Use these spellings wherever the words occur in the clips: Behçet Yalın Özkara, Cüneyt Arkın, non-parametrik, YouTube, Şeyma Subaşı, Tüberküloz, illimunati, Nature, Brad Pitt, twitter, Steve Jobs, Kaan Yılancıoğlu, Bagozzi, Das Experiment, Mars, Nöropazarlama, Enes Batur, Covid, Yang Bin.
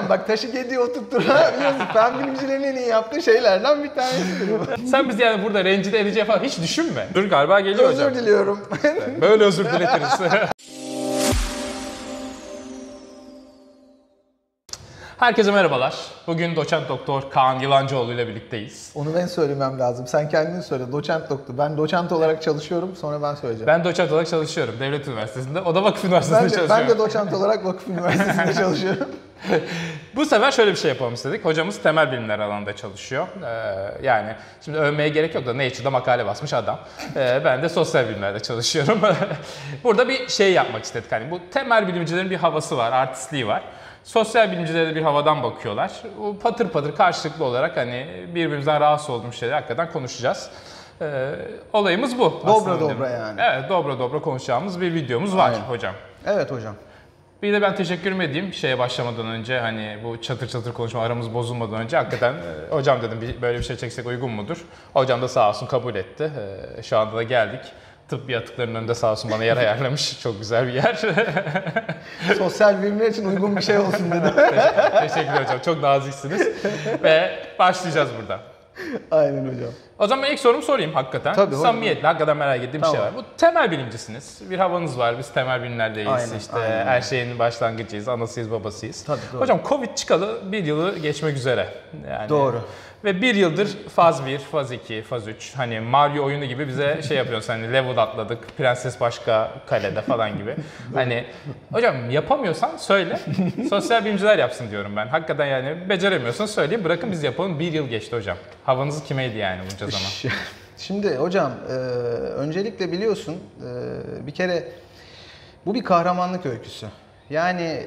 Erkan bak taşı gediği oturtturabiliyorsun. Fen bilimcilerin en iyi yaptığı şeylerden bir tanesidir bu. Sen bizi yani burada rencide edeceği falan hiç düşünme. Dur galiba geliyor özür hocam. Özür diliyorum. Böyle özür diletiriz. Herkese merhabalar. Bugün doçent doktor Kaan Yılancıoğlu ile birlikteyiz. Onu ben söylemem lazım. Sen kendin söyle. Doçent doktor. Ben doçent olarak çalışıyorum. Sonra ben söyleyeceğim. Ben doçent olarak çalışıyorum. Devlet Üniversitesi'nde. O da Vakıf Üniversitesi'nde çalışıyor. Ben de doçent olarak Vakıf Üniversitesi'nde çalışıyorum. Bu sefer şöyle bir şey yapalım istedik. Hocamız temel bilimler alanında çalışıyor. Yani şimdi övmeye gerek yok da Nature'da makale basmış adam. Ben de sosyal bilimlerde çalışıyorum. Burada bir şey yapmak istedik. Hani bu temel bilimcilerin bir havası var, artistliği var. Sosyal bilimcilere de bir havadan bakıyorlar. O patır patır karşılıklı olarak hani birbirimizden rahatsız olduğumuz şeyleri hakikaten konuşacağız. Olayımız bu. Dobra dobra yani. Evet, dobra dobra konuşacağımız bir videomuz var hocam. Evet hocam. Bir de ben teşekkür edeyim şeye başlamadan önce hani bu çatır çatır konuşma aramız bozulmadan önce hakikaten hocam dedim böyle bir şey çeksek uygun mudur? Hocam da sağ olsun kabul etti. Şu anda da geldik. Tıbbi atıkların önünde sağ olsun bana yer ayarlamış. Çok güzel bir yer. Sosyal bilimler için uygun bir şey olsun dedi. Teşekkürler hocam. Çok naziksiniz. Ve başlayacağız burada. Aynen hocam. O zaman ben ilk sorumu sorayım hakikaten. Tabii, samimiyetle hakikaten merak ettiğim tamam. Bir şey var. Bu temel bilimcisiniz. Bir havanız var. Biz temel bilimlerdeyiz. Aynen, işte aynen. Her şeyin başlangıcıyız. Anasıyız, babasıyız. Tabii, hocam Covid çıkalı bir yılı geçmek üzere. Yani doğru. Ve bir yıldır faz 1, faz 2, faz 3 hani Mario oyunu gibi bize şey yapıyorsun hani level atladık, prenses başka kalede falan gibi. Hani hocam yapamıyorsan söyle, sosyal bilimciler yapsın diyorum ben. Hakikaten yani beceremiyorsan söyleyeyim bırakın biz yapalım. Bir yıl geçti hocam. Havanız kimeydi yani bunca zaman? Şimdi hocam öncelikle biliyorsun bir kere bu bir kahramanlık öyküsü. Yani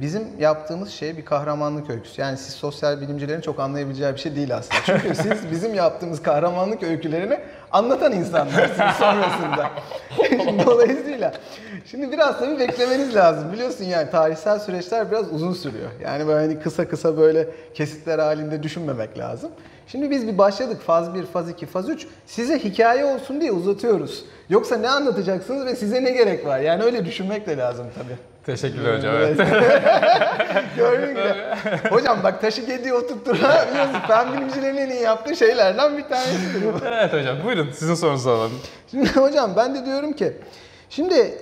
bizim yaptığımız şey bir kahramanlık öyküsü. Yani siz sosyal bilimcilerin çok anlayabileceği bir şey değil aslında. Çünkü siz bizim yaptığımız kahramanlık öykülerini anlatan insanlarsınız sonrasında. Dolayısıyla şimdi biraz tabii beklemeniz lazım. Biliyorsun yani tarihsel süreçler biraz uzun sürüyor. Yani böyle kısa kısa böyle kesitler halinde düşünmemek lazım. Şimdi biz bir başladık faz 1, faz 2, faz 3. Size hikaye olsun diye uzatıyoruz. Yoksa ne anlatacaksınız ve size ne gerek var? Yani öyle düşünmek de lazım tabii. Teşekkürler hocam. Evet. Gördüğün gibi. Hocam bak taşı gediği oturtturabiliyorsun. Fen bilimcilerin en iyi yaptığı şeylerden bir tanesidir bu. Evet hocam buyurun sizin sorunuzu alalım. Şimdi hocam ben de diyorum ki şimdi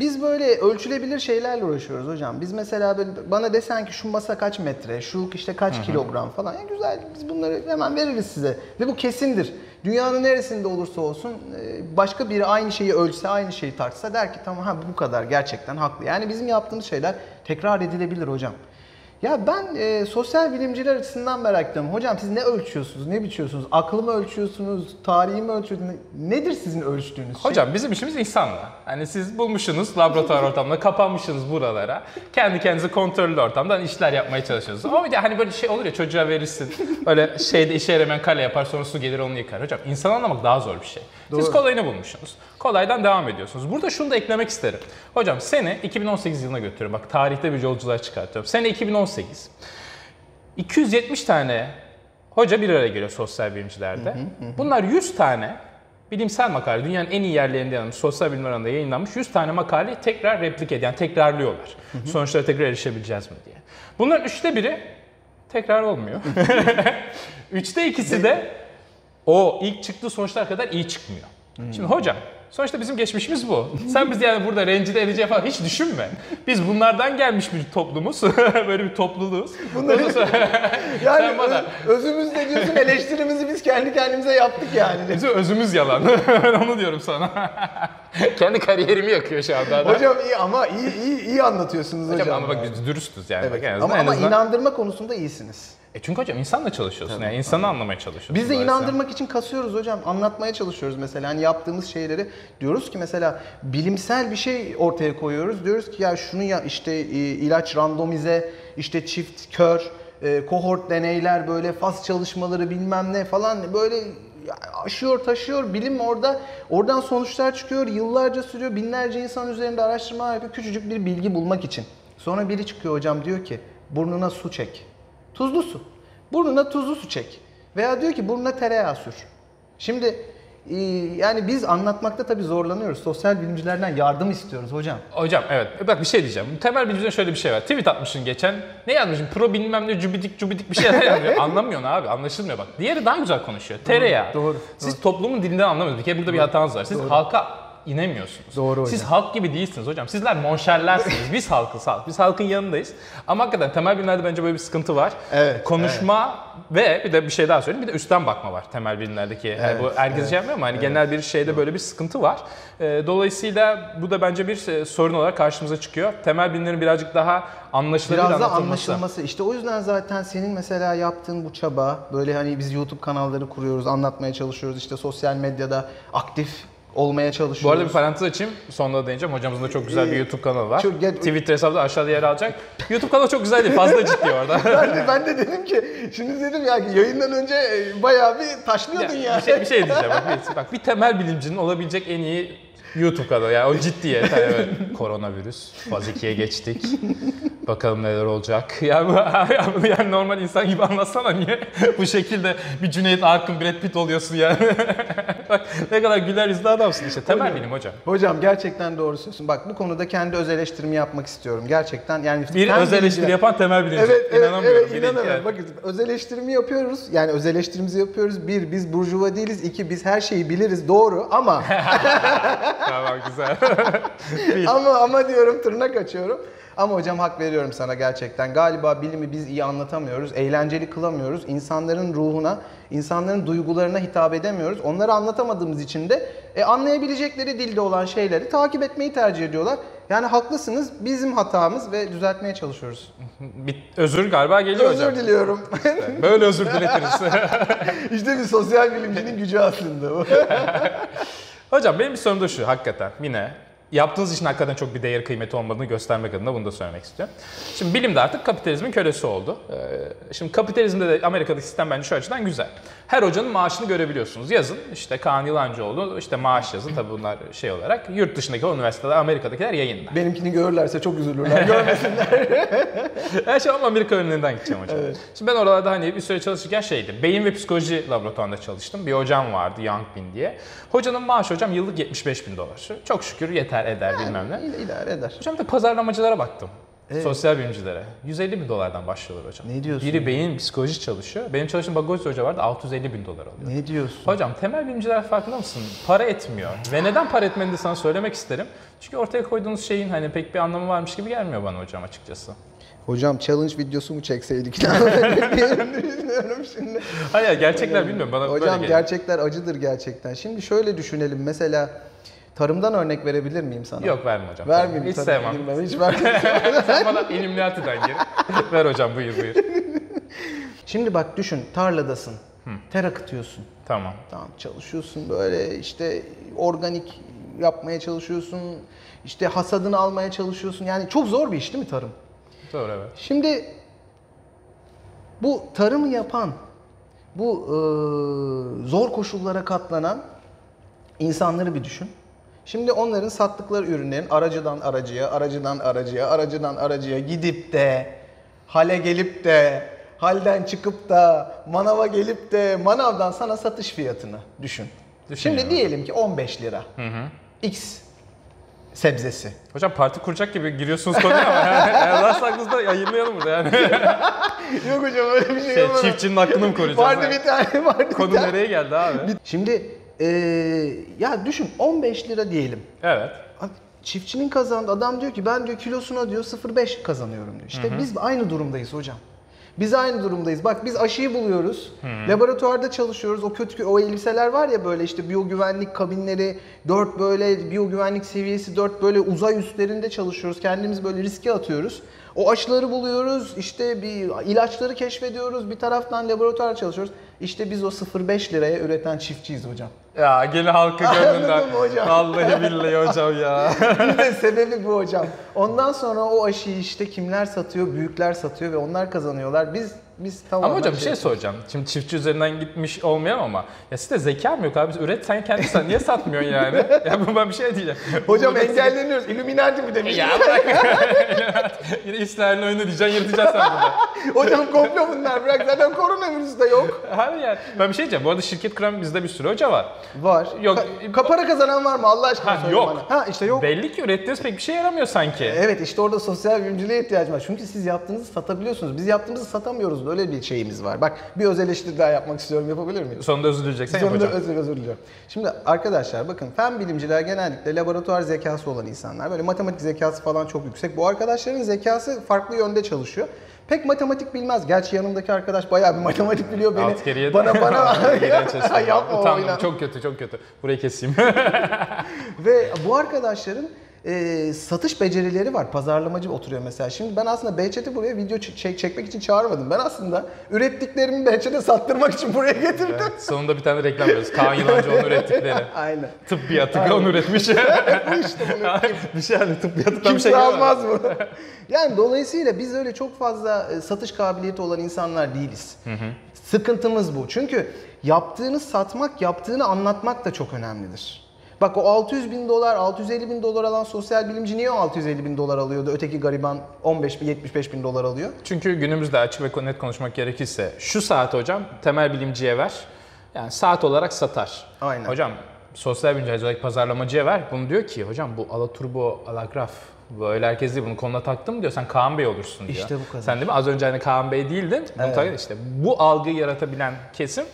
biz böyle ölçülebilir şeylerle uğraşıyoruz hocam. Biz mesela böyle bana desen ki şu masa kaç metre, şu işte kaç kilogram falan. Yani güzel biz bunları hemen veririz size. Ve bu kesindir. Dünyanın neresinde olursa olsun başka biri aynı şeyi ölçse, aynı şeyi tartsa der ki tamam ha bu kadar gerçekten haklı. Yani bizim yaptığımız şeyler tekrar edilebilir hocam. Ya ben sosyal bilimciler açısından merak ediyorum. Hocam siz ne ölçüyorsunuz, ne biçiyorsunuz? Aklımı ölçüyorsunuz, tarihimi ölçüyorsunuz. Nedir sizin ölçtüğünüz şey? Hocam bizim işimiz insanla. Hani siz bulmuşsunuz laboratuvar ortamında, kapanmışsınız buralara. Kendi kendinizi kontrollü ortamdan işler yapmaya çalışıyorsunuz. Ama bir de hani böyle şey olur ya çocuğa verirsin. Öyle şeyde işe yaramayan kale yapar sonra su gelir onu yıkar. Hocam insan anlamak daha zor bir şey. Doğru. Siz kolayını bulmuşsunuz. Kolaydan devam ediyorsunuz. Burada şunu da eklemek isterim. Hocam seni 2018 yılına götürüyorum. Bak tarihte bir yolculuğa çıkartıyorum. Sene 2018. 270 tane hoca bir araya geliyor sosyal bilimcilerde. Bunlar 100 tane bilimsel makale, dünyanın en iyi yerlerinde yayınlanmış, sosyal bilimler alanında yayınlanmış 100 tane makaleyi tekrar replike ediyor. Yani tekrarlıyorlar. Sonuçlara tekrar erişebileceğiz mi diye. Bunların 3'te 1'i tekrar olmuyor. 3'te 2'si de o ilk çıktığı sonuçlar kadar iyi çıkmıyor. Şimdi hocam sonuçta bizim geçmişimiz bu. Sen biz yani burada rencide edeceği falan hiç düşünme. Biz bunlardan gelmiş bir toplumuz. Böyle bir topluluğuz. Bunları yani bana... özümüzle diyorsun eleştirimizi biz kendi kendimize yaptık yani. Bizim özümüz yalan. Ben onu diyorum sana. Kendi kariyerimi yakıyor şu anda. Hocam iyi ama iyi anlatıyorsunuz hocam. Ama bak biz dürüstüz yani. Evet. Bak, ama inandırma konusunda iyisiniz. Çünkü hocam insanla çalışıyorsun. Tabii, yani insanı anlamaya çalışıyorsun. Biz de inandırmak için kasıyoruz hocam. Anlatmaya çalışıyoruz mesela. Hani yaptığımız şeyleri diyoruz ki mesela bilimsel bir şey ortaya koyuyoruz. Diyoruz ki ya şunu ya işte ilaç randomize, işte çift kör, kohort deneyler böyle faz çalışmaları bilmem ne falan böyle aşıyor taşıyor. Bilim orada oradan sonuçlar çıkıyor. Yıllarca sürüyor. Binlerce insan üzerinde araştırmalar yapıyor. Küçücük bir bilgi bulmak için. Sonra biri çıkıyor hocam diyor ki burnuna su çek. Tuzlu su. Burnuna tuzlu su çek. Veya diyor ki burnuna tereyağı sür. Şimdi yani biz anlatmakta tabii zorlanıyoruz. Sosyal bilimcilerden yardım istiyoruz hocam. Hocam evet. Bak bir şey diyeceğim. Temel bilimcilerden şöyle bir şey var. Tweet atmışsın geçen. Ne yazmışsın? Pro bilmem ne cübidik bir şey yazıyor. Anlamıyorsun abi. Anlaşılmıyor bak. Diğeri daha güzel konuşuyor. Tereyağı. Doğru. Siz toplumun dilinden anlamıyorsunuz. Bir kere burada bir hatanız var. Siz halka inemiyorsunuz. Doğru hocam. Siz halk gibi değilsiniz hocam. Sizler monşerlersiniz. Biz halkız halk. Biz halkın yanındayız. Ama hakikaten temel bilimlerde bence böyle bir sıkıntı var. Evet, konuşma ve bir de bir şey daha söyleyeyim. Bir de üstten bakma var temel bilimlerdeki. Evet, yani bu herkes şey yapmıyor ama hani genel bir şeyde böyle bir sıkıntı var. Dolayısıyla bu da bence bir sorun olarak karşımıza çıkıyor. Temel bilimlerin birazcık daha anlaşılabilir anlatılması. İşte o yüzden zaten senin mesela yaptığın bu çaba, böyle hani biz YouTube kanalları kuruyoruz, anlatmaya çalışıyoruz. İşte sosyal medyada aktif olmaya çalışıyoruz. Bu arada bir parantez açayım. Sonuna değineceğim. Hocamızın da çok güzel bir YouTube kanalı var. Twitter hesabı da aşağıda yer alacak. YouTube kanalı çok güzel değil. Fazla ciddi orada. ben de dedim ki, şimdi dedim ya yayından önce bayağı bir taşlıyordun ya. Bir şey diyeceğim. Bak bir temel bilimcinin olabilecek en iyi YouTube kanalı. Yani o ciddiye. Evet. Koronavirüs. Faz 2'ye geçtik. Bakalım neler olacak. Yani normal insan gibi anlatsana niye bu şekilde bir Cüneyt Arkın, Brad Pitt oluyorsun yani. Bak ne kadar güler yüzlü adamsın işte. Temel bilim hocam. Hocam gerçekten doğru söylüyorsun. Bak bu konuda kendi öz eleştirimi yapmak istiyorum. Gerçekten yani bir öz eleştiri yapan temel bilimci. Evet, inanamıyorum. Bakın öz eleştirimi yapıyoruz. Yani öz eleştirimizi yapıyoruz. Bir, biz burjuva değiliz. İki, biz her şeyi biliriz. Doğru ama. Tamam güzel. ama diyorum, tırnak açıyorum. Ama hocam hak veriyorum sana gerçekten. Galiba bilimi biz iyi anlatamıyoruz, eğlenceli kılamıyoruz. İnsanların ruhuna, insanların duygularına hitap edemiyoruz. Onları anlatamadığımız için de anlayabilecekleri dilde olan şeyleri takip etmeyi tercih ediyorlar. Yani haklısınız, bizim hatamız ve düzeltmeye çalışıyoruz. Özür galiba geliyor hocam. Özür diliyorum. Böyle özür diletiriz. İşte bir sosyal bilimcinin gücü aslında bu. Hocam benim bir sorum da şu hakikaten yine. Yaptığınız işin hakikaten çok bir değer kıymeti olmadığını göstermek adına bunu da söylemek istiyorum. Şimdi bilim de artık kapitalizmin kölesi oldu. Şimdi kapitalizmde de Amerika'daki sistem bence şu açıdan güzel. Her hocanın maaşını görebiliyorsunuz. Yazın işte Kaan Yılancıoğlu işte maaş yazın. Tabii bunlar şey olarak yurt dışındaki üniversiteler, Amerika'dakiler yayınlar. Benimkini görürlerse çok üzülürler. Görmesinler. Şimdi ama Amerika örneğinden gideceğim hocam. Evet. Şimdi ben oralarda hani bir süre çalışırken şeydi. Beyin ve psikoloji laboratuvarında çalıştım. Bir hocam vardı Yang Bin diye. Hocanın maaşı hocam yıllık $75.000. Çok şükür yeter. Eder yani, bilmem ne. İdare eder. Hocam da pazarlamacılara baktım. Evet. Sosyal bilimcilere. $150.000'dan başlıyorlar hocam. Ne diyorsun? Biri beyin psikoloji çalışıyor. Benim çalıştığım Bagozzi Hoca vardı $650.000 alıyor. Ne diyorsun? Hocam temel bilimciler farkında mısın? Para etmiyor. Ve neden para etmediğini sana söylemek isterim. Çünkü ortaya koyduğunuz şeyin hani pek bir anlamı varmış gibi gelmiyor bana hocam açıkçası. Hocam challenge videosu mu çekseydik? Bilmiyorum şimdi. Hayır gerçekler bilmiyorum bana hocam, böyle geliyor. Gerçekler acıdır gerçekten. Şimdi şöyle düşünelim mesela. Tarımdan örnek verebilir miyim sana? Yok verme hocam. Vermeyeyim. Hiç sevmem. Girmem, hiç vermem. Sen bana ilimliyatıdan gir. Ver hocam buyur. Şimdi bak düşün tarladasın. Ter akıtıyorsun. Tamam. Tamam çalışıyorsun böyle işte organik yapmaya çalışıyorsun. İşte hasadını almaya çalışıyorsun. Yani çok zor bir iş değil mi tarım? Doğru evet. Şimdi bu tarımı yapan, bu zor koşullara katlanan insanları bir düşün. Şimdi onların sattıkları ürünlerin aracıdan aracıya, aracıdan aracıya, aracıdan aracıya gidip de, hale gelip de, halden çıkıp da, manava gelip de, manavdan sana satış fiyatını düşün. Şimdi diyelim ki 15 lira. X sebzesi. Hocam parti kuracak gibi giriyorsunuz konuya ama yani varsa aklınızda yayınlayalım burada yani. Yok hocam öyle bir şey olmaz. Çiftçinin aklını mı koruyacağız? Vardı bir tane. Konu nereye geldi abi? Şimdi... ya düşün 15 lira diyelim. Evet. Çiftçinin kazandığı adam diyor ki ben diyor kilosuna diyor 0.5 kazanıyorum diyor. İşte biz aynı durumdayız hocam. Biz aynı durumdayız. Bak biz aşıyı buluyoruz. Laboratuvarda çalışıyoruz. O kötü o elbiseler var ya böyle işte biyogüvenlik kabinleri 4 böyle biyogüvenlik seviyesi 4 böyle uzay üstlerinde çalışıyoruz. Kendimiz böyle riske atıyoruz. O aşıları buluyoruz. İşte bir ilaçları keşfediyoruz. Bir taraftan laboratuvar çalışıyoruz. İşte biz o 0.5 liraya üreten çiftçiyiz hocam. Ya gene halkı gönlünden. Vallahi billahi hocam ya. Bir de sebebi bu hocam. Ondan sonra o aşıyı işte kimler satıyor? Büyükler satıyor ve onlar kazanıyorlar. Biz Biz tamamen ama hocam bir şey soracağım. Şimdi çiftçi üzerinden gitmiş olmayalım ama ya sizde zeka mı yok abi? Üret sen kendin, niye satmıyorsun yani? Ya ben bir şey diyeceğim. Hocam engelleniyoruz. İlluminati mi demiş? Ya bırak. Yine İsrail'in oyunu diyeceksin, yırtacaksın sen bunu. Hocam komplo bunlar, bırak. Zaten koronavirüs de yok. Abi yani ben bir şey diyeceğim. Bu arada şirket kuran bizde bir sürü hoca var. Var. Yok. Para kazanan var mı? Allah aşkına söyle yok. Bana. Ha işte yok. Belli ki ürettiğiniz pek bir şey yaramıyor sanki. Evet işte orada sosyal bilimciliğe ihtiyacım var. Çünkü siz yaptığınızı satabiliyorsunuz. Biz yaptığımızı satamıyoruz. Böyle bir şeyimiz var. Bak bir öz eleştiri daha yapmak istiyorum. Yapabilir miyim? Sonunda özür dileyeceksen yapacağım. Sonunda özür diliyorum. Şimdi arkadaşlar bakın fen bilimciler genellikle laboratuvar zekası olan insanlar. Böyle matematik zekası falan çok yüksek. Bu arkadaşların zekası farklı yönde çalışıyor. Pek matematik bilmez. Gerçi yanımdaki arkadaş bayağı bir matematik biliyor beni. Alt geriye bana yapma. Tamam, çok kötü, çok kötü. Burayı keseyim. Ve bu arkadaşların satış becerileri var. Pazarlamacı oturuyor mesela. Şimdi ben aslında Behçet'i buraya video çekmek için çağırmadım. Ben aslında ürettiklerimi Behçet'e sattırmak için buraya getirdim. Evet, sonunda bir tane reklam veriyoruz. Kaan Yılancıoğlu'nun ürettikleri. Aynen. Tıbbiyatı onu üretmiş. Bu işte bunu. Bir şey yani tıbbiyatıdan bir şey almaz bu. Yani dolayısıyla biz öyle çok fazla satış kabiliyeti olan insanlar değiliz. Hı hı. Sıkıntımız bu. Çünkü yaptığını satmak, yaptığını anlatmak da çok önemlidir. Bak o $600.000, $650.000 alan sosyal bilimci niye o $650.000 alıyordu? Öteki gariban $75.000 alıyor. Çünkü günümüzde açık ve net konuşmak gerekirse şu saat hocam temel bilimciye ver. Yani saat olarak satar. Aynen. Hocam sosyal bilimci özellikle pazarlamacıya ver. Bunu diyor ki hocam bu alaturbo, alagraf böyle herkes değil bunu konuda taktım diyor. Sen Kaan Bey olursun diyor. İşte bu kadar. Sen değil mi? Az önce hani Kaan Bey değildin. Evet. İşte bu algıyı yaratabilen kesim.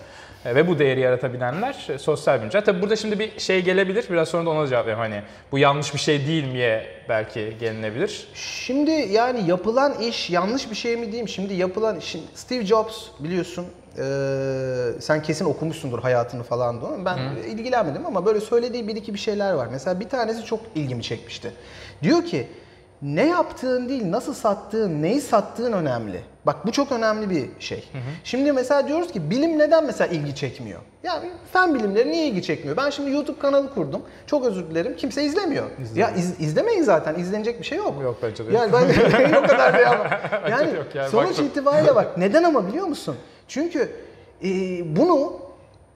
Ve bu değeri yaratabilenler sosyal bilimciler. Tabi burada şimdi bir şey gelebilir. Biraz sonra da ona cevap vereyim. Hani bu yanlış bir şey değil miye belki gelinebilir. Şimdi yani yapılan iş yanlış bir şey mi diyeyim? Şimdi yapılan iş. Steve Jobs biliyorsun. Sen kesin okumuşsundur hayatını falan da. Ben ilgilenmedim ama böyle söylediği bir iki bir şeyler var. Mesela bir tanesi çok ilgimi çekmişti. Diyor ki ne yaptığın değil, nasıl sattığın, neyi sattığın önemli. Bak bu çok önemli bir şey. Hı hı. Şimdi mesela diyoruz ki bilim neden mesela ilgi çekmiyor? Yani fen bilimleri niye ilgi çekmiyor? Ben şimdi YouTube kanalı kurdum. Çok özür dilerim. Kimse izlemiyor. İzlemiyor. Ya izlemeyin zaten. İzlenecek bir şey yok. Yok bence de. Yani bence o kadar da yapma. Yani sonuç itibariyle bak. Neden ama biliyor musun? Çünkü bunu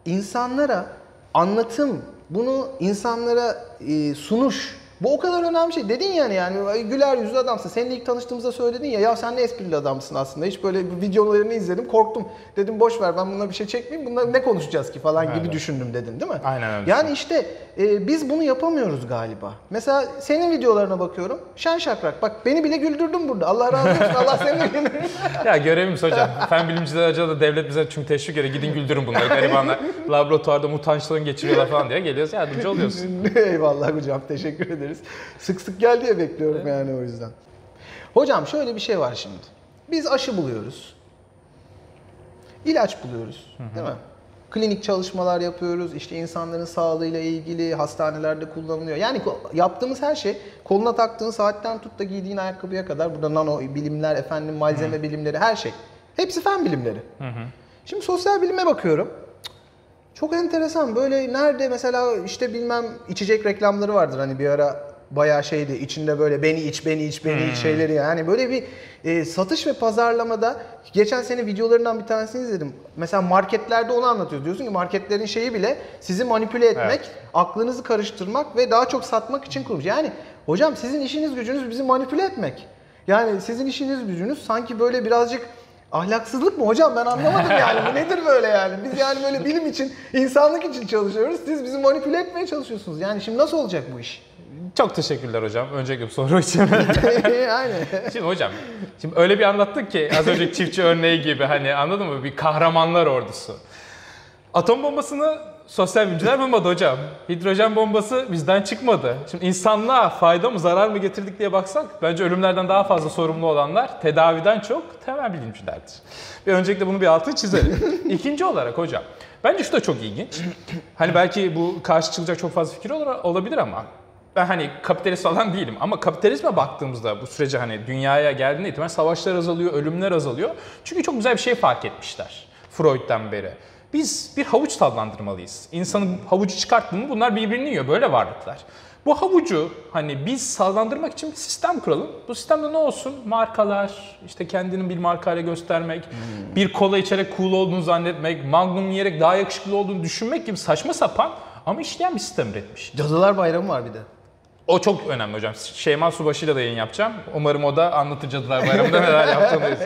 insanlara anlatım, bunu insanlara sunuş. Bu o kadar önemli bir şey. Dedin yani güler yüzlü adamsın. Seninle ilk tanıştığımızda söyledin ya sen ne esprili adamsın aslında. Hiç böyle videolarını izledim korktum. Dedim boş ver ben bununla bir şey çekmeyeyim. Bununla ne konuşacağız ki falan gibi düşündüm dedin değil mi? Aynen öyle. Yani işte biz bunu yapamıyoruz galiba. Mesela senin videolarına bakıyorum. Şen şakrak. Bak beni bile güldürdün burada. Allah razı olsun. Allah seni de güldürdün. Ya görevimiz hocam. Fen bilimciler acaba da devlet bize çünkü teşvik ediyor. Gidin güldürün bunları garibanlar. Laboratuvarda mutançların geçiriyorlar falan diye geliyoruz. Yardımcı oluyorsun. Eyvallah hocam. Teşekkür ederim. Sık sık gel diye bekliyorum yani o yüzden. Hocam şöyle bir şey var şimdi. Biz aşı buluyoruz. İlaç buluyoruz. Hı hı. Değil mi? Klinik çalışmalar yapıyoruz. İşte insanların sağlığıyla ilgili hastanelerde kullanılıyor. Yani yaptığımız her şey koluna taktığın saatten tut da giydiğin ayakkabıya kadar burada nano bilimler, efendim malzeme bilimleri her şey. Hepsi fen bilimleri. Hı hı. Şimdi sosyal bilime bakıyorum. Çok enteresan böyle nerede mesela işte bilmem içecek reklamları vardır hani bir ara bayağı şeydi içinde böyle beni iç şeyleri yani böyle bir satış ve pazarlamada geçen sene videolarından bir tanesini izledim. Mesela marketlerde onu anlatıyor diyorsun ki marketlerin şeyi bile sizi manipüle etmek, aklınızı karıştırmak ve daha çok satmak için kurmuş. Yani hocam sizin işiniz gücünüz bizi manipüle etmek. Yani sizin işiniz gücünüz sanki böyle birazcık ahlaksızlık mı hocam ben anlamadım yani bu nedir böyle yani biz yani böyle bilim için insanlık için çalışıyoruz siz bizi manipüle etmeye çalışıyorsunuz yani şimdi nasıl olacak bu iş? Çok teşekkürler hocam. Önceki soru için. Aynen. Şimdi hocam, şimdi öyle bir anlattık ki az önceki çiftçi örneği gibi hani anladın mı bir kahramanlar ordusu. Atom bombasını sosyal bilimciler bulmadı hocam. Hidrojen bombası bizden çıkmadı. Şimdi insanlığa fayda mı zarar mı getirdik diye baksak bence ölümlerden daha fazla sorumlu olanlar tedaviden çok temel bilimcilerdir. Bir öncelikle bunu bir altını çizelim. İkinci olarak hocam bence şu da çok ilginç. Hani belki bu karşı çıkacak çok fazla fikir olabilir ama ben hani kapitalist falan değilim ama kapitalizme baktığımızda bu sürece hani dünyaya geldiğinde itibaren savaşlar azalıyor, ölümler azalıyor. Çünkü çok güzel bir şey fark etmişler Freud'dan beri. Biz bir havuç dallandırmalıyız. İnsanın havucu çıkarttığında bunlar birbirini yiyor. Böyle varlıklar. Bu havucu hani biz sağlandırmak için bir sistem kuralım. Bu sistemde ne olsun? Markalar, işte kendini bir markayla göstermek, bir kola içerek cool olduğunu zannetmek, Magnum yiyerek daha yakışıklı olduğunu düşünmek gibi saçma sapan ama işleyen bir sistem üretmiş. Cadılar Bayramı var bir de. O çok önemli hocam. Şeyma Subaşı ile de yayın yapacağım. Umarım o da anlatır Cadılar Bayramı'nda neler yaptığını.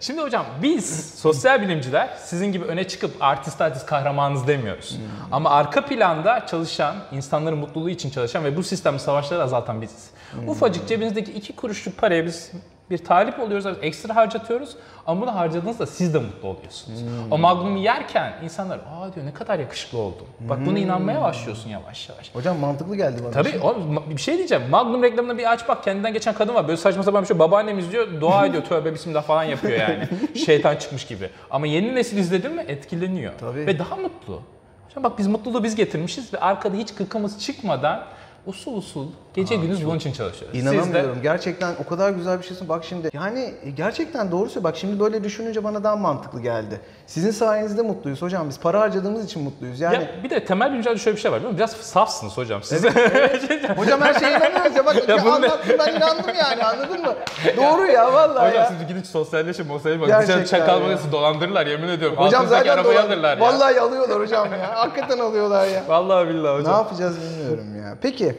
Şimdi hocam biz sosyal bilimciler sizin gibi öne çıkıp artist kahramanınız demiyoruz. Ama arka planda çalışan, insanların mutluluğu için çalışan ve bu sistemi savaşları azaltan biziz. Ufacık cebinizdeki 2 kuruşluk paraya biz bir talip oluyoruz, ekstra harcatıyoruz ama bunu harcadığınızda siz de mutlu oluyorsunuz. O Magnum'u yerken insanlar aa diyor ne kadar yakışıklı oldum. Bak buna inanmaya başlıyorsun yavaş yavaş. Hocam mantıklı geldi bana. Tabii oğlum, bir şey diyeceğim. Magnum reklamına bir aç bak, kendinden geçen kadın var. Böyle saçma sapan bir şey. Babaannem izliyor, dua ediyor, tövbe bismillah falan yapıyor yani. Şeytan çıkmış gibi. Ama yeni nesil izledin mi etkileniyor. Tabii. Ve daha mutlu. Hocam bak biz mutluluğu biz getirmişiz ve arkada hiç kıkımız çıkmadan usul usul gece gündüz bunun için çalışıyoruz. İnanamıyorum. Gerçekten o kadar güzel bir şeysin. Bak şimdi yani gerçekten doğru söylüyor. Bak şimdi böyle düşününce bana daha mantıklı geldi. Sizin sayenizde mutluyuz hocam. Biz para harcadığımız için mutluyuz. Yani ya bir de temel bilimcilerde şöyle bir şey var. Biliyor musun? Biraz safsınız hocam siz. Evet. Hocam her şeye inanıyoruz ya. Bak ya anlattım ben inandım yani anladın mı? Doğru ya vallahi hocam ya. Hocam siz gidin sosyalleşin. Bak dışarı çakal bagası dolandırırlar yemin ediyorum. Hocam altındaki arabayı alırlar ya. Vallahi alıyorlar hocam ya. Hakikaten alıyorlar ya. Vallahi billahi hocam. Ne yapacağız bilmiyorum ya. Peki.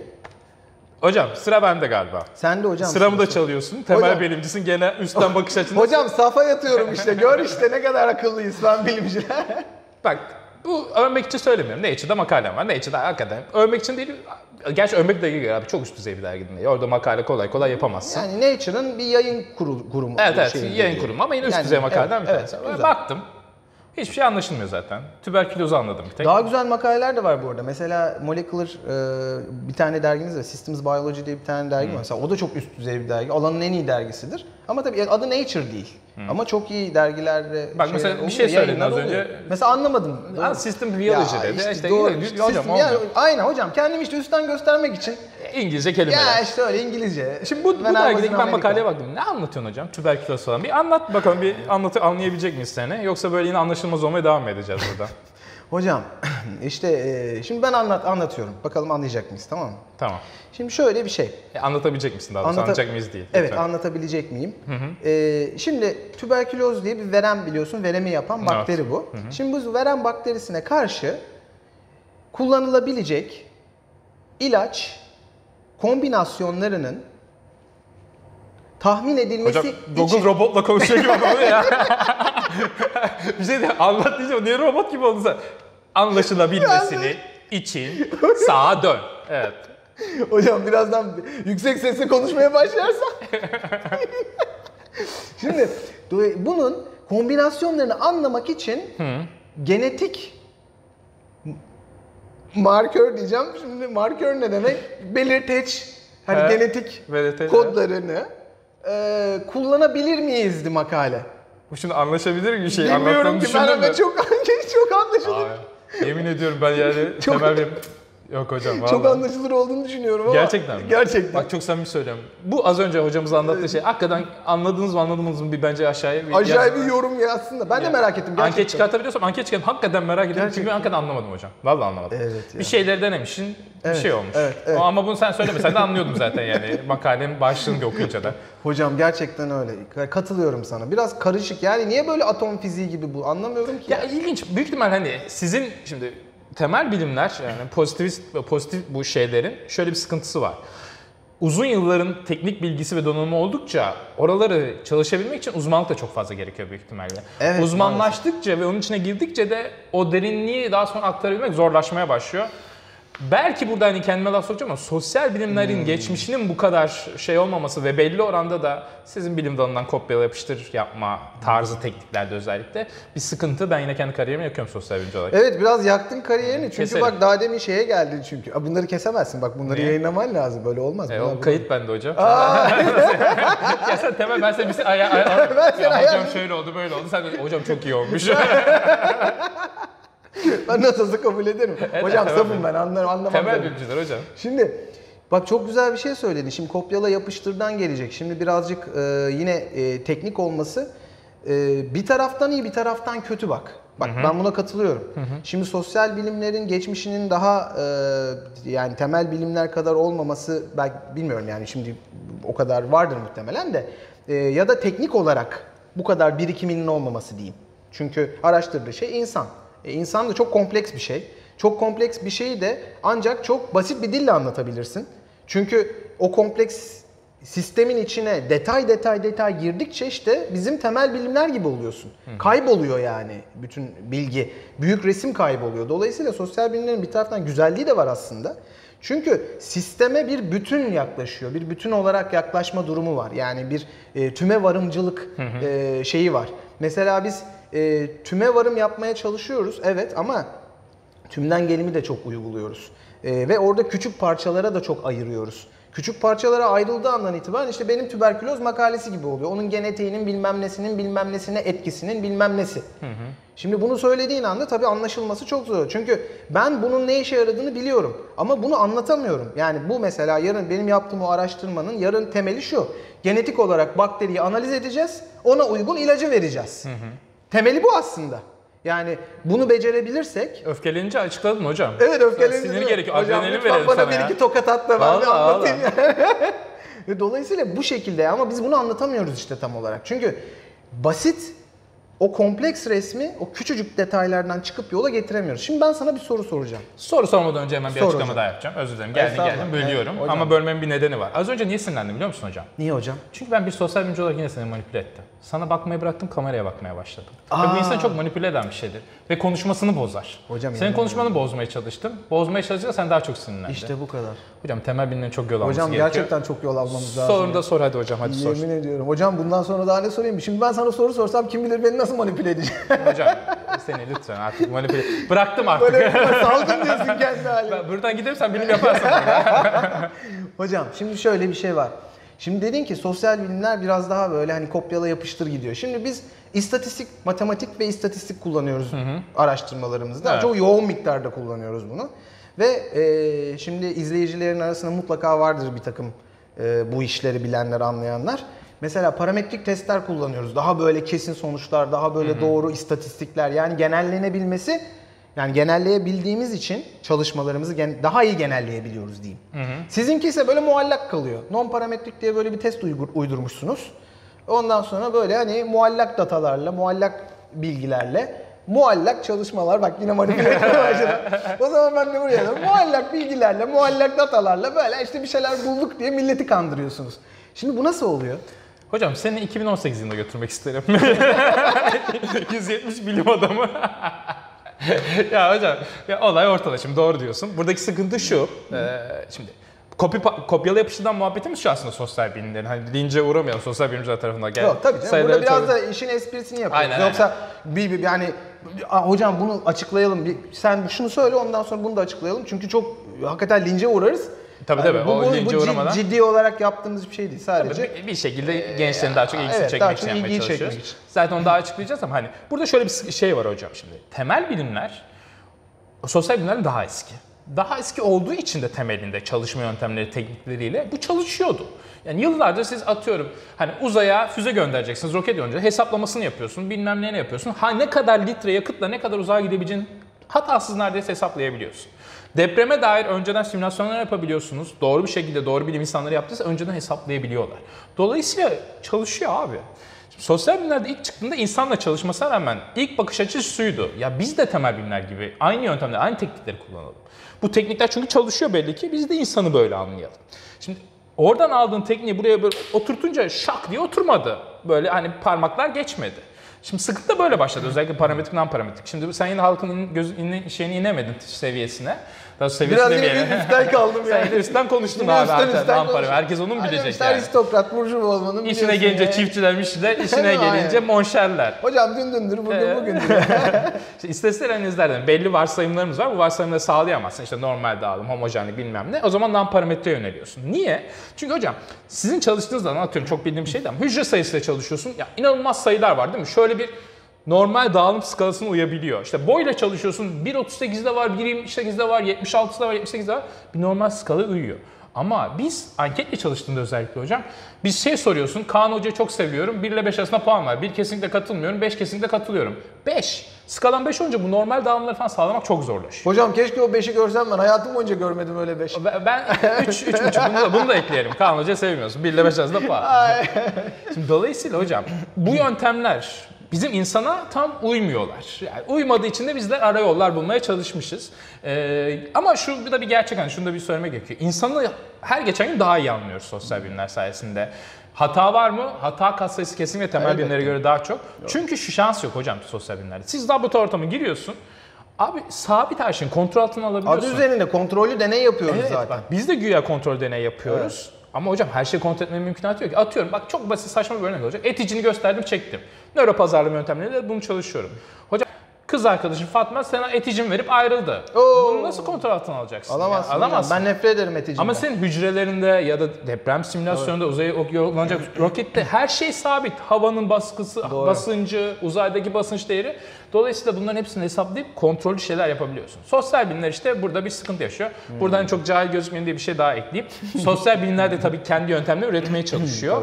Hocam sıra bende galiba. Sen de hocam. Sıramı da çalıyorsun. Temel hocam, bilimcisin. Gene üstten bakış açınız. Hocam safa yatıyorum işte. Gör işte ne kadar akıllıyız lan bilimciler. Bak bu övmek için söylemiyorum. Nature'da makalem var. Nature'da hakikaten. Övmek için değil. Gerçi övmek de ilgili abi. Çok üst düzey bir derginde. Orada makale kolay kolay yapamazsın. Yani Nature'ın bir yayın kurumu. Evet yayın kurumu ama yine üst düzey makaleden bir tanesi. Evet, baktım. Hiçbir şey anlaşılmıyor zaten. Tüberkülozu anladım bir tek. Daha güzel makaleler de var bu arada. Mesela Molecular bir tane derginiz var. Systems Biology diye bir tane dergi var. Mesela o da çok üst düzey bir dergi. Alanın en iyi dergisidir. Ama tabii adı Nature değil. Ama çok iyi dergilerde... Bak mesela bir şey söyledin az önce. Mesela anlamadım. System Biology dedi. İşte doğru. Aynen hocam. Kendimi işte üstten göstermek için. İngilizce kelimeler. Ya işte öyle İngilizce. Şimdi bu dergideki ben makaleye baktım. Ne anlatıyorsun hocam? Tüberküloz falan. Bir anlat bakalım. Bir anlayabilecek miyiz seni? Yoksa böyle yine anlaşılmaz olmaya devam edeceğiz burada. Hocam işte şimdi ben anlatıyorum. Bakalım anlayacak mıyız, tamam mı? Tamam. Şimdi şöyle bir şey. Anlatabilecek misin daha doğrusu? Anlatacak mıyız değil. Evet, lütfen. Anlatabilecek miyim? Şimdi tüberküloz diye bir verem biliyorsun. Veremi yapan bakteri bu. Şimdi bu verem bakterisine karşı kullanılabilecek ilaç kombinasyonlarının tahmin edilmesi hocam, için... Google robotla konuşuyor gibi oldu ya. Bir şey de anlat diyeceğim. Niye robot gibi oldu sen? Anlaşılabilmesini için sağa dön. Evet. Hocam birazdan yüksek sesle konuşmaya başlarsan. Şimdi bunun kombinasyonlarını anlamak için genetik markör diyeceğim. Şimdi markör ne demek? Belirteç. Hani genetik kodlarını kullanabilir miyizdi makale? Bu şimdi anlaşabilir bir şey. Bilmiyorum ki ben ama çok anlaşılır. Abi, yemin ediyorum ben yani temel bir... Yok hocam vallahi. Çok anlaşılır olduğunu düşünüyorum ama. Gerçekten mi? Gerçekten. Bak çok samimi söylüyorum. Bu az önce hocamız anlattığı şey. Hakikaten anladınız mı anlamadınız mı bir bence aşağıya bir... Acayip bir yorum ya aslında. Ben de merak ettim gerçekten. Anket çıkartabiliyorsam anket çıkartıp hakikaten merak ediyorum. Çünkü ben hakikaten anlamadım hocam. Vallahi anlamadım. Evet, yani. Bir şeyleri denemişsin bir şey olmuş. Evet. Ama bunu sen söyleme. Sen de anlıyordum zaten yani. Makalenin başlığını okuyunca da. Hocam gerçekten öyle. Katılıyorum sana. Biraz karışık yani. Niye böyle atom fiziği gibi bu? Anlamıyorum ki. Ya ilginç. Büyük ihtimal hani sizin şimdi... Temel bilimler yani pozitif bu şeylerin şöyle bir sıkıntısı var. Uzun yılların teknik bilgisi ve donanımı oldukça oraları çalışabilmek için uzmanlık da çok fazla gerekiyor büyük ihtimalle. Evet, uzmanlaştıkça ve onun içine girdikçe de o derinliği daha sonra aktarabilmek zorlaşmaya başlıyor. Belki burada hani kendime laf sokacağım ama sosyal bilimlerin geçmişinin bu kadar şey olmaması ve belli oranda da sizin bilim dalından kopyala yapıştır yapma tarzı tekniklerde özellikle bir sıkıntı. Ben yine kendi kariyerimi yakıyorum sosyal bilimci olarak. Evet biraz yaktın kariyerini çünkü keselim. Bak daha demin şeye geldin çünkü. Bunları kesemezsin bak bunları yayınlaman lazım böyle olmaz. O kayıt bende hocam. Ya sen temel ben seni bir hocam şöyle oldu böyle oldu sen hocam çok iyi olmuş. Ben nasılsa kabul ederim. Hocam sabun ben anlamam. Temel bilimciler hocam. Şimdi bak çok güzel bir şey söyledin. Şimdi kopyala yapıştırdan gelecek. Şimdi birazcık yine teknik olması bir taraftan iyi bir taraftan kötü bak. Bak, hı-hı, ben buna katılıyorum. Hı-hı. Şimdi sosyal bilimlerin geçmişinin daha yani temel bilimler kadar olmaması, belki bilmiyorum yani, şimdi o kadar vardır muhtemelen de ya da teknik olarak bu kadar birikiminin olmaması diyeyim. Çünkü araştırdığı şey insan. İnsan da çok kompleks bir şey. Çok kompleks bir şeyi de ancak çok basit bir dille anlatabilirsin. Çünkü o kompleks sistemin içine detay girdikçe işte bizim temel bilimler gibi oluyorsun. Hı. Kayboluyor yani bütün bilgi. Büyük resim kayboluyor. Dolayısıyla sosyal bilimlerin bir taraftan güzelliği de var aslında. Çünkü sisteme bir bütün yaklaşıyor. Bir bütün olarak yaklaşma durumu var. Yani bir tüme varımcılık, hı hı, şeyi var. Mesela biz tüme varım yapmaya çalışıyoruz. Evet, ama tümden gelimi de çok uyguluyoruz. Ve orada küçük parçalara da çok ayırıyoruz. Küçük parçalara ayrıldığı andan itibaren işte benim tüberküloz makalesi gibi oluyor. Onun genetiğinin bilmem nesinin bilmem nesine etkisinin bilmem nesi. Hı hı. Şimdi bunu söylediğin anda tabii anlaşılması çok zor. Çünkü ben bunun ne işe yaradığını biliyorum. Ama bunu anlatamıyorum. Yani bu mesela yarın benim yaptığım o araştırmanın yarın temeli şu. Genetik olarak bakteriyi analiz edeceğiz. Ona uygun ilacı vereceğiz. Hı hı. Temeli bu aslında. Yani bunu becerebilirsek... Öfkelenince açıkladın hocam. Evet, öfkelenince. Sinir gerekiyor. Hocam lütfen bana bir iki tokat atla, ben de anlatayım. Dolayısıyla bu şekilde, ama biz bunu anlatamıyoruz işte tam olarak. Çünkü basit o kompleks resmi o küçücük detaylardan çıkıp yola getiremiyoruz. Şimdi ben sana bir soru soracağım. Soru sormadan önce hemen bir açıklama hocam daha yapacağım. Özür dilerim. Geldim bölüyorum. Evet, ama bölmemin bir nedeni var. Az önce niye sinirlendim biliyor musun hocam? Niye hocam? Çünkü ben bir sosyal bilimci olarak yine seni manipüle ettim. Sana bakmayı bıraktım, kameraya bakmaya başladım. Ve bu insan çok manipüle eden bir şeydir. Ve konuşmasını bozar. Hocam, senin konuşmanı bozmaya çalıştım. Bozmaya çalışınca sen daha çok sinirlendin. İşte bu kadar. Hocam temel bilimlerin çok yol alması gerekiyor. Hocam gerçekten çok yol almamız lazım. Sonra da sor hadi hocam, hadi sor. Yemin ediyorum. Hocam bundan sonra daha ne sorayım? Şimdi ben sana soru sorsam kim bilir beni nasıl manipüle edeceğim? Hocam seni lütfen artık manipüle... Bıraktım artık. Böyle salgın diyorsun kendi haline. Buradan gidersen bilim yaparsın. Hocam şimdi şöyle bir şey var. Şimdi dedin ki sosyal bilimler biraz daha böyle hani kopyala yapıştır gidiyor. Şimdi biz istatistik, matematik ve istatistik kullanıyoruz, hı hı, araştırmalarımızda. Evet. Çok yoğun miktarda kullanıyoruz bunu. Ve şimdi izleyicilerin arasında mutlaka vardır bir takım bu işleri bilenler, anlayanlar. Mesela parametrik testler kullanıyoruz. Daha böyle kesin sonuçlar, daha böyle, hı hı, doğru istatistikler. Yani genellenebilmesi, yani genelleyebildiğimiz için çalışmalarımızı daha iyi genelleyebiliyoruz diyeyim. Hı hı. Sizinki ise böyle muallak kalıyor. Non-parametrik diye böyle bir test uydurmuşsunuz. Ondan sonra böyle hani muallak datalarla, muallak bilgilerle, muallak çalışmalar, bak yine manipüle etmeye başladım. O zaman ben de buraya da muallak bilgilerle, muallak datalarla böyle işte bir şeyler bulduk diye milleti kandırıyorsunuz. Şimdi bu nasıl oluyor? Hocam seni 2018 yılında götürmek isterim. 170 bilim adamı. Ya hocam ya olay ortada, şimdi doğru diyorsun. Buradaki sıkıntı şu. Şimdi kopyala yapıştırdan muhabbetimiz şu aslında sosyal bilimlerin. Hani lince uğramayalım sosyal bilimciler tarafından. Gel. Yok tabii canım, burada biraz da işin esprisini yapıyoruz. Aynen, yoksa bir yani hocam bunu açıklayalım. Sen şunu söyle, ondan sonra bunu da açıklayalım. Çünkü çok hakikaten lince uğrarız. Tabii yani tabii. Bu ciddi olarak yaptığımız bir şey değil. Sadece tabii, bir şekilde gençlerin daha çok ilgisini, evet, çekmek için yapmaya çalışıyoruz. Zaten onu daha açıklayacağız ama hani burada şöyle bir şey var hocam şimdi. Temel bilimler sosyal bilimlerden daha eski. Daha eski olduğu için de temelinde çalışma yöntemleri, teknikleriyle bu çalışıyordu. Yani yıllardır siz atıyorum hani uzaya füze göndereceksiniz, roket göndereceksiniz, hesaplamasını yapıyorsun, bilmem ne yapıyorsun. Ha, ne kadar litre yakıtla ne kadar uzağa gidebileceğini hatasız neredeyse hesaplayabiliyorsun. Depreme dair önceden simülasyonlar yapabiliyorsunuz. Doğru bir şekilde doğru bilim insanları yaptıysa önceden hesaplayabiliyorlar. Dolayısıyla çalışıyor abi. Şimdi sosyal bilimlerde ilk çıktığında insanla çalışmasına rağmen ilk bakış açısı şuydu. Ya biz de temel bilimler gibi aynı yöntemler, aynı teknikleri kullanalım. Bu teknikler çünkü çalışıyor belli ki, biz de insanı böyle anlayalım. Şimdi oradan aldığın tekniği buraya böyle oturtunca şak diye oturmadı. Böyle hani parmaklar geçmedi. Şimdi sıkıntı da böyle başladı. Özellikle parametrik, non-parametrik. Şimdi sen yine halkın şeyini inemedin seviyesine. Biraz yine üstten kaldım yani. Sen yine üstten konuştun abi. Üstten herkes onun bilecek yani. İşte aristokrat, burjuva olmanın biliyorsun. İşine gelince çiftçilermiş de, işine gelince monşerler. Hocam dündündür, bugündür. İşte istatistik analizlerden belli varsayımlarımız var. Bu varsayımları sağlayamazsın. İşte normal dağılım, homojenlik bilmem ne. O zaman non-parametre yöneliyorsun. Niye? Çünkü hocam sizin çalıştığınızda anlatıyorum çok bildiğim şey de ama hücre sayısıyla çalışıyorsun. Ya inanılmaz sayılar var değil mi? Şöyle bir normal dağılım skalasına uyabiliyor. İşte boyla çalışıyorsun. 1.38'de var, 1.28'de var, 76'da var, 78'de var. Bir normal skala uyuyor. Ama biz anketle çalıştığında özellikle hocam, biz şey soruyorsun, Kaan Hoca'yı çok seviyorum, 1 ile 5 arasında puan var. 1 kesinlikle katılmıyorum, 5 kesinlikle katılıyorum. 5. Skalan 5 olunca bu normal dağılımları falan sağlamak çok zorlaşıyor. Hocam keşke o 5'i görsem ben. Hayatım boyunca görmedim öyle 5'i. Ben 3,5 bunu da ekleyelim. Kaan Hoca'yı sevmiyorsun. 1 ile 5 arasında puan. Şimdi dolayısıyla hocam bu yöntemler bizim insana tam uymuyorlar. Yani uymadığı için de bizler ara yollar bulmaya çalışmışız. Ama şu da bir gerçek, hani şunu da bir söylemek gerekiyor. İnsanı her geçen gün daha iyi anlıyoruz sosyal bilimler sayesinde. Hata var mı? Hata katsayısı kesinlikle temel elbette bilimlere göre daha çok. Yok. Çünkü şu şans yok hocam sosyal bilimlerde. Siz laboratuvar ortamına giriyorsun. Abi sabit her şeyin kontrol altına alabiliyorsun. Adı üzerinde kontrollü deney yapıyoruz evet, zaten. Bak, biz de güya kontrol deney yapıyoruz. Evet. Ama hocam her şeyi kontrol etmenin mümkünatı yok ki. Atıyorum bak çok basit saçma bir örnek olacak. Eticini gösterdim çektim. Nöropazarlama yöntemleriyle bunu çalışıyorum. Hocam kız arkadaşım Fatma sana eticin verip ayrıldı. Oo. Bunu nasıl kontrol altına alacaksın? Alamazsın. Yani, alamazsın. Ben nefret ederim eticinden. Ama senin hücrelerinde ya da deprem simülasyonunda evet, uzaya yollanacak rokette her şey sabit. Havanın baskısı, doğru, basıncı, uzaydaki basınç değeri. Dolayısıyla bunların hepsini hesaplayıp kontrollü şeyler yapabiliyorsun. Sosyal bilimler işte burada bir sıkıntı yaşıyor. Buradan çok cahil gözükmeyin diye bir şey daha ekleyeyim. Sosyal bilimler de tabii kendi yöntemleri üretmeye çalışıyor.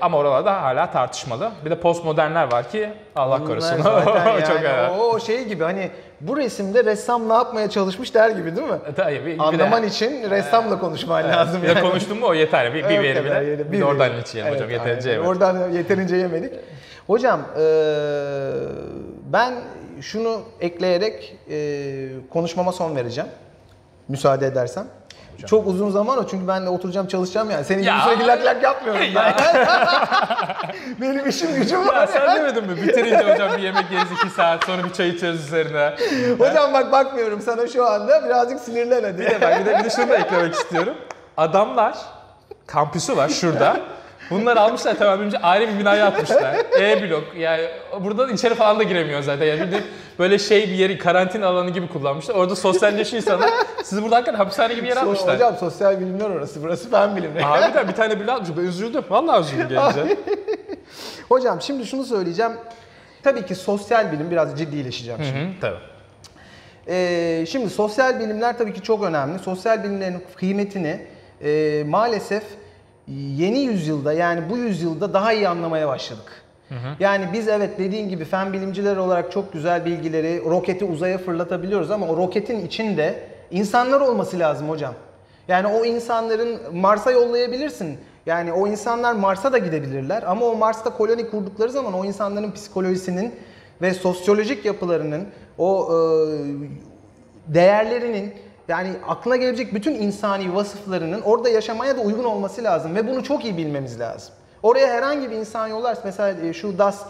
Ama oralarda hala tartışmalı. Bir de postmodernler var ki Allah korusun. Çok yani, o şey gibi hani bu resimde ressam ne yapmaya çalışmış der gibi değil mi? Tabii. Anlaman de, için ressamla konuşman lazım. Ya yani konuştun mu o yeterli. Bir veri bile. Bir oradan içelim hocam yeterince yemedik. Oradan yeterince yemedik. Hocam ben şunu ekleyerek konuşmama son vereceğim. Müsaade edersen. Hocam. Çok uzun zaman o çünkü ben de oturacağım çalışacağım yani. Senin gibi sürekli lak lak yapmıyorum ya. Benim işim gücüm var. Ya sen demedin mi? Bitirince hocam bir yemek yeriz 2 saat sonra bir çay içeriz üzerine. Hocam bak bakmıyorum sana şu anda birazcık sinirlen hadi. Bir de şunu da eklemek istiyorum. Adamlar kampüsü var şurada. Bunları almışlar tamamen ayrı bir binaya atmışlar. E-blok yani buradan içeri falan da giremiyor zaten. Yani böyle bir yeri karantina alanı gibi kullanmışlar. Orada sosyalleşiyor insanlar. Sizi burada hakikaten hapishane gibi yer atmışlar. Hocam sosyal bilimler orası, burası fen bilimleri. Abi de bir tane bile atmış. Ben üzüldüm. Vallahi üzüldüm gelince. Hocam şimdi şunu söyleyeceğim. Tabii ki sosyal bilim biraz ciddileşeceğim şimdi. Hı hı, tabii. Şimdi sosyal bilimler tabii ki çok önemli. Sosyal bilimlerin kıymetini maalesef yeni yüzyılda yani bu yüzyılda daha iyi anlamaya başladık. Hı hı. Yani biz evet dediğin gibi fen bilimciler olarak çok güzel bilgileri, roketi uzaya fırlatabiliyoruz ama o roketin içinde insanlar olması lazım hocam. Yani o insanların Mars'a yollayabilirsin. Yani o insanlar Mars'a da gidebilirler ama o Mars'ta koloni kurdukları zaman o insanların psikolojisinin ve sosyolojik yapılarının, o değerlerinin, yani aklına gelebilecek bütün insani vasıflarının orada yaşamaya da uygun olması lazım ve bunu çok iyi bilmemiz lazım. Oraya herhangi bir insan yollarsa mesela şu Das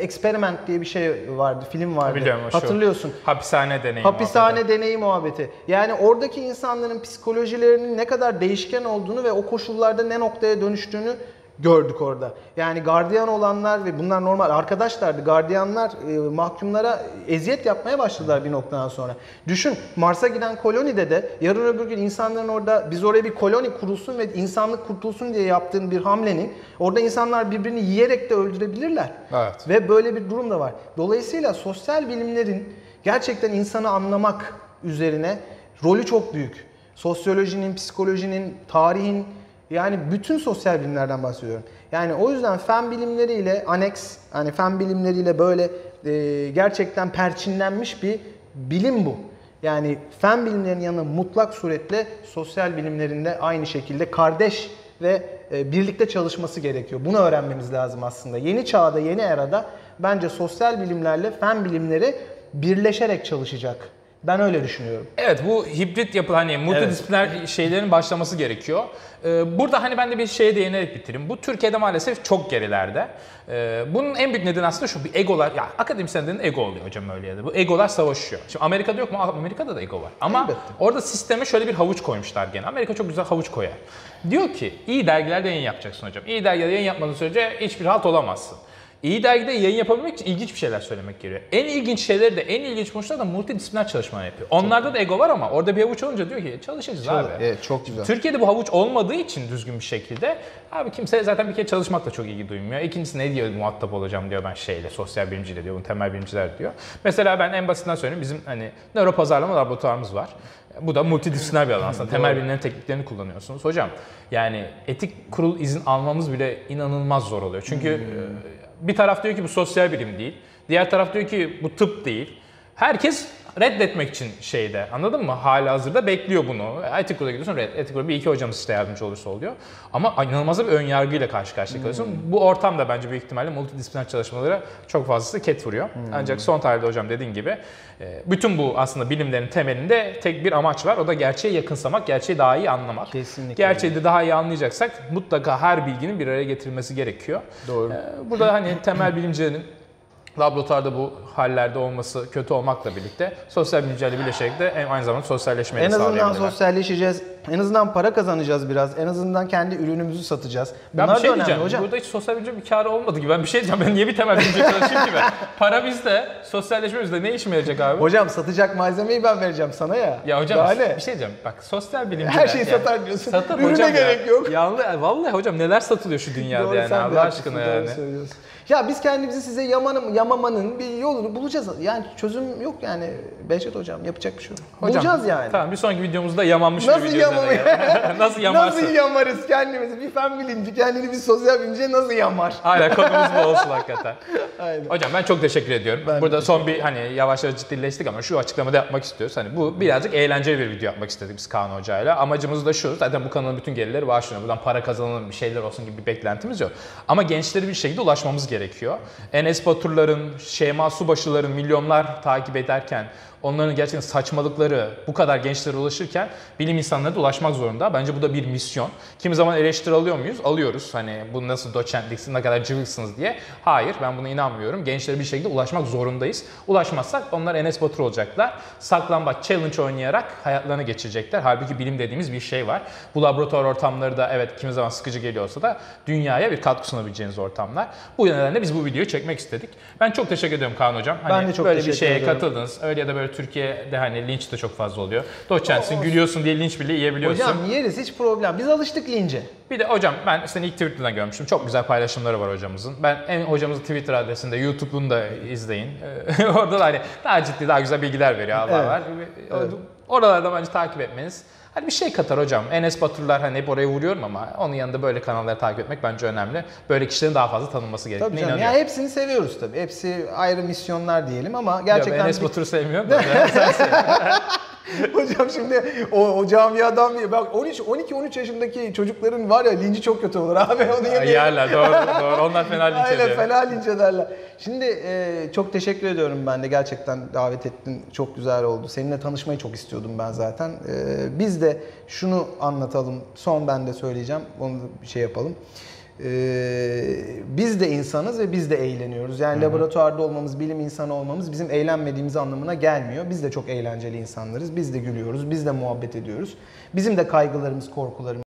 Experiment diye bir şey vardı, film vardı. Biliyorum, hatırlıyorsun. Hapishane deneyi. Hapishane deneyi muhabbeti. Yani oradaki insanların psikolojilerinin ne kadar değişken olduğunu ve o koşullarda ne noktaya dönüştüğünü gördük orada. Yani gardiyan olanlar ve bunlar normal arkadaşlardı. Gardiyanlar mahkumlara eziyet yapmaya başladılar bir noktadan sonra. Düşün Mars'a giden kolonide de yarın öbür gün insanların orada biz oraya bir koloni kurulsun ve insanlık kurtulsun diye yaptığın bir hamlenin orada insanlar birbirini yiyerek de öldürebilirler. Evet. Ve böyle bir durum da var. Dolayısıyla sosyal bilimlerin gerçekten insanı anlamak üzerine rolü çok büyük. Sosyolojinin, psikolojinin, tarihin, yani bütün sosyal bilimlerden bahsediyorum. Yani o yüzden fen bilimleriyle aneks, yani fen bilimleriyle böyle gerçekten perçinlenmiş bir bilim bu. Yani fen bilimlerinin yanı mutlak suretle sosyal bilimlerinde aynı şekilde kardeş ve birlikte çalışması gerekiyor. Bunu öğrenmemiz lazım aslında. Yeni çağda, yeni erada bence sosyal bilimlerle fen bilimleri birleşerek çalışacak. Ben öyle düşünüyorum. Evet, bu hibrit yapı hani multidisipliner evet, şeylerin başlaması gerekiyor. Burada hani ben de bir şeye değinerek bitireyim. Bu Türkiye'de maalesef çok gerilerde. Bunun en büyük nedeni aslında şu, bir egolar. Ya akademisyenlerin ego oluyor hocam öyle ya da. Bu egolar savaşıyor. Şimdi Amerika'da yok mu? Amerika'da da ego var. Ama elbette, orada sisteme şöyle bir havuç koymuşlar gene. Amerika çok güzel havuç koyar. Diyor ki iyi dergilerde yayın yapacaksın hocam. İyi dergilerde yayın yapmadığın sürece hiçbir halt olamazsın. İyi dergide yayın yapabilmek için ilginç bir şeyler söylemek gerekiyor. En ilginç şeyleri de, en ilginç konuşmalar da multidisipliner çalışmalar yapıyor. Onlarda da ego var ama orada bir havuç olunca diyor ki çalışacağız abi. Evet, çok güzel. Türkiye'de bu havuç olmadığı için düzgün bir şekilde abi kimse zaten bir kere çalışmakla çok ilgi duymuyor. İkincisi ne diyor muhatap olacağım diyor ben şeyle, sosyal bilimciyle diyor, bunu temel bilimciler diyor. Mesela ben en basitinden söyleyeyim, bizim hani nöropazarlama laboratuvarımız var. Bu da multidisipliner bir alan aslında. Temel bilimlerin tekniklerini kullanıyorsunuz. Hocam yani etik kurul izin almamız bile inanılmaz zor oluyor. Çünkü bir taraf diyor ki bu sosyal bilim değil. Diğer taraf diyor ki bu tıp değil. Herkes reddetmek için şeyde, anladın mı? Halihazırda bekliyor bunu. Etik kurula gidiyorsun, etik kurula bir iki hocamız işte yardımcı olursa oluyor. Ama inanılmaz bir önyargıyla karşı karşıya kalıyorsun. Bu ortam da bence büyük ihtimalle multidisipliner çalışmalara çok fazlası ket vuruyor. Ancak son tarihte hocam dediğin gibi bütün bu aslında bilimlerin temelinde tek bir amaç var. O da gerçeğe yakınsamak, gerçeği daha iyi anlamak. Kesinlikle. Gerçeği de daha iyi anlayacaksak mutlaka her bilginin bir araya getirilmesi gerekiyor. Doğru. Burada hani temel bilimcilerin laboratuvarda bu hallerde olması kötü olmakla birlikte sosyal bilimcilerle birleşerek de aynı zamanda sosyalleşmeyi sağlayabilirler. En azından sosyalleşeceğiz, en azından para kazanacağız biraz, en azından kendi ürünümüzü satacağız. Bunlar ben bir şey diyeceğim, hocam. Burada hiç sosyal bilimci bir karı olmadı ki, ben bir şey diyeceğim, ben niye bir temel bilimci çalışayım ki ben? Para bizde, sosyalleşme bizde, ne işime yarayacak abi? Hocam satacak malzemeyi ben vereceğim sana ya. Ya hocam bir şey diyeceğim, bak sosyal bilimciler... Her şeyi satar diyorsun, ürüne gerek yok. Yanlış, vallahi hocam neler satılıyor şu dünyada yani Allah aşkına yani. Ya biz kendimizi size yamamanın bir yolunu bulacağız. Yani çözüm yok yani Behçet hocam, yapacak bir şey yok. Hocam, bulacağız yani. Tamam, bir sonraki videomuzda yamanmış nasıl bir videoda. Nasıl yamarsın? Nasıl yamarız kendimizi? Bir fen bilimci kendini bir sosyal bilimciye nasıl yamar? Aynen, konumuz bu olsun hakikaten. Aynen. Hocam ben çok teşekkür ediyorum. Ben burada son bir hani yavaş yavaş ciddileştik ama şu açıklamada yapmak istiyoruz. Hani bu birazcık eğlenceli bir video yapmak istedik biz Kaan Hoca'yla. Amacımız da şu, zaten bu kanalın bütün gelirleri var şuna. Buradan para kazanalım, bir şeyler olsun gibi bir beklentimiz yok. Ama gençleri bir şekilde ulaşmamız gerekiyor. Enes Baturların, Şeyma Subaşıların milyonlar takip ederken, onların gerçekten saçmalıkları bu kadar gençlere ulaşırken bilim insanlarına da ulaşmak zorunda. Bence bu da bir misyon. Kimi zaman eleştiri alıyor muyuz? Alıyoruz. Hani bu nasıl doçentliksiniz, ne kadar cıvıksınız diye. Hayır, ben buna inanmıyorum. Gençlere bir şekilde ulaşmak zorundayız. Ulaşmazsak onlar Enes Batur olacaklar. Saklambaç challenge oynayarak hayatlarına geçirecekler. Halbuki bilim dediğimiz bir şey var. Bu laboratuvar ortamları da evet kimi zaman sıkıcı geliyorsa da dünyaya bir katkı sunabileceğiniz ortamlar. Bu nedenle biz bu videoyu çekmek istedik. Ben çok teşekkür ediyorum Kaan Hocam. Hani ben de çok böyle bir şeye katıldınız. Öyle ya da böyle Türkiye'de hani linç de çok fazla oluyor. Doçentsin, gülüyorsun diye linç bile yiyebiliyorsun. Hocam yeriz, hiç problem. Biz alıştık lince. Bir de hocam ben seni ilk Twitter'dan görmüştüm. Çok güzel paylaşımları var hocamızın. Ben hem hocamızın Twitter adresinde, YouTube'unu da izleyin. Orada da hani daha ciddi, daha güzel bilgiler veriyor. Allah var. Evet. Oralarda bence takip etmeniz. Hani bir şey katar hocam. Enes Baturlar hani hep oraya vuruyorum ama onun yanında böyle kanalları takip etmek bence önemli. Böyle kişilerin daha fazla tanınması gerektiğine tabii canım, inanıyorum. Ya hepsini seviyoruz tabii. Hepsi ayrı misyonlar diyelim ama gerçekten... Ya Enes Batur'u sevmiyorum da sen seviyorsun. Hocam şimdi o camiadan bak 12-13 yaşındaki çocukların var ya linci çok kötü olur abi. Onu yerler doğru. Onlar fena linç ederler. Aynen, fena linç ederler. Şimdi çok teşekkür ediyorum, ben de gerçekten davet ettin. Çok güzel oldu. Seninle tanışmayı çok istiyordum ben zaten. Biz de şunu anlatalım. Son ben de söyleyeceğim. Onu da bir şey yapalım. Biz de insanız ve biz de eğleniyoruz. Yani laboratuvarda olmamız, bilim insanı olmamız bizim eğlenmediğimiz anlamına gelmiyor. Biz de çok eğlenceli insanlarız. Biz de gülüyoruz, biz de muhabbet ediyoruz. Bizim de kaygılarımız, korkularımız